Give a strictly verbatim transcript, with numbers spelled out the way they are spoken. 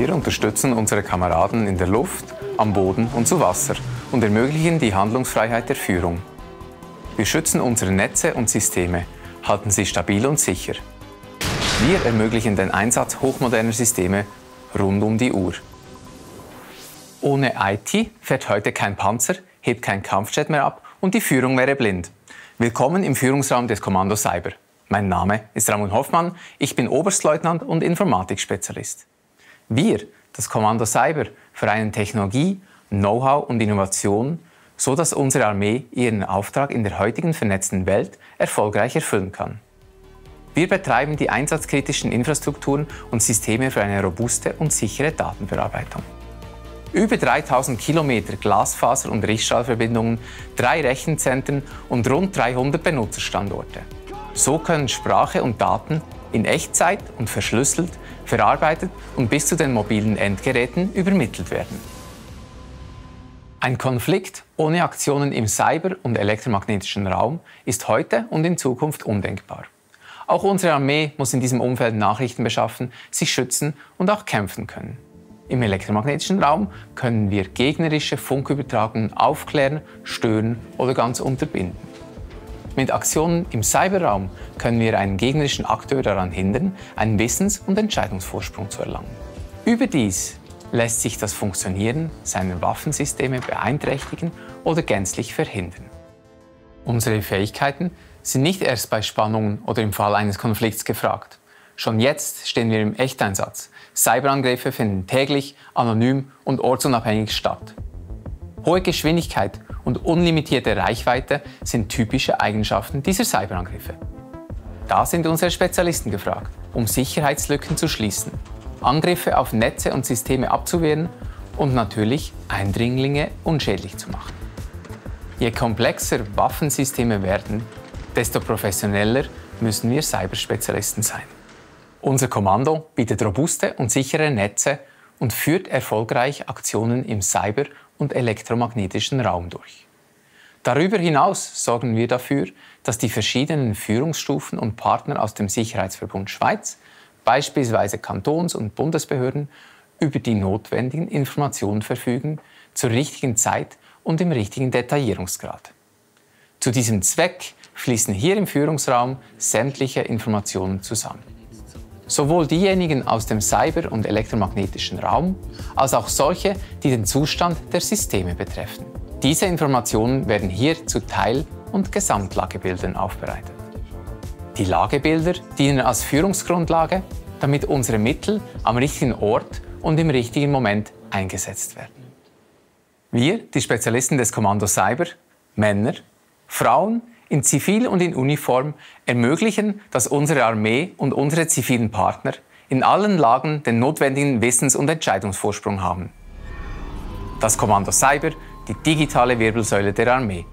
Wir unterstützen unsere Kameraden in der Luft, am Boden und zu Wasser und ermöglichen die Handlungsfreiheit der Führung. Wir schützen unsere Netze und Systeme, halten sie stabil und sicher. Wir ermöglichen den Einsatz hochmoderner Systeme rund um die Uhr. Ohne I T fährt heute kein Panzer, hebt kein Kampfjet mehr ab und die Führung wäre blind. Willkommen im Führungsraum des Kommando Cyber. Mein Name ist Ramon Hoffmann, ich bin Oberstleutnant und Informatikspezialist. Wir, das Kommando Cyber, vereinen Technologie, Know-how und Innovation, so dass unsere Armee ihren Auftrag in der heutigen vernetzten Welt erfolgreich erfüllen kann. Wir betreiben die einsatzkritischen Infrastrukturen und Systeme für eine robuste und sichere Datenverarbeitung. Über dreitausend Kilometer Glasfaser- und Richtstrahlverbindungen, drei Rechenzentren und rund dreihundert Benutzerstandorte. So können Sprache und Daten in Echtzeit und verschlüsselt, verarbeitet und bis zu den mobilen Endgeräten übermittelt werden. Ein Konflikt ohne Aktionen im Cyber- und elektromagnetischen Raum ist heute und in Zukunft undenkbar. Auch unsere Armee muss in diesem Umfeld Nachrichten beschaffen, sich schützen und auch kämpfen können. Im elektromagnetischen Raum können wir gegnerische Funkübertragungen aufklären, stören oder ganz unterbinden. Mit Aktionen im Cyberraum können wir einen gegnerischen Akteur daran hindern, einen Wissens- und Entscheidungsvorsprung zu erlangen. Überdies lässt sich das Funktionieren seiner Waffensysteme beeinträchtigen oder gänzlich verhindern. Unsere Fähigkeiten sind nicht erst bei Spannungen oder im Fall eines Konflikts gefragt. Schon jetzt stehen wir im Echteinsatz. Cyberangriffe finden täglich, anonym und ortsunabhängig statt. Hohe Geschwindigkeit und unlimitierte Reichweite sind typische Eigenschaften dieser Cyberangriffe. Da sind unsere Spezialisten gefragt, um Sicherheitslücken zu schließen, Angriffe auf Netze und Systeme abzuwehren und natürlich Eindringlinge unschädlich zu machen. Je komplexer Waffensysteme werden, desto professioneller müssen wir Cyberspezialisten sein. Unser Kommando bietet robuste und sichere Netze und führt erfolgreich Aktionen im Cyber- und elektromagnetischen Raum durch. Darüber hinaus sorgen wir dafür, dass die verschiedenen Führungsstufen und Partner aus dem Sicherheitsverbund Schweiz, beispielsweise Kantons- und Bundesbehörden, über die notwendigen Informationen verfügen, zur richtigen Zeit und im richtigen Detaillierungsgrad. Zu diesem Zweck fließen hier im Führungsraum sämtliche Informationen zusammen. Sowohl diejenigen aus dem Cyber- und elektromagnetischen Raum, als auch solche, die den Zustand der Systeme betreffen. Diese Informationen werden hier zu Teil- und Gesamtlagebildern aufbereitet. Die Lagebilder dienen als Führungsgrundlage, damit unsere Mittel am richtigen Ort und im richtigen Moment eingesetzt werden. Wir, die Spezialisten des Kommando Cyber, Männer, Frauen, in Zivil und in Uniform ermöglichen, dass unsere Armee und unsere zivilen Partner in allen Lagen den notwendigen Wissens- und Entscheidungsvorsprung haben. Das Kommando Cyber, die digitale Wirbelsäule der Armee.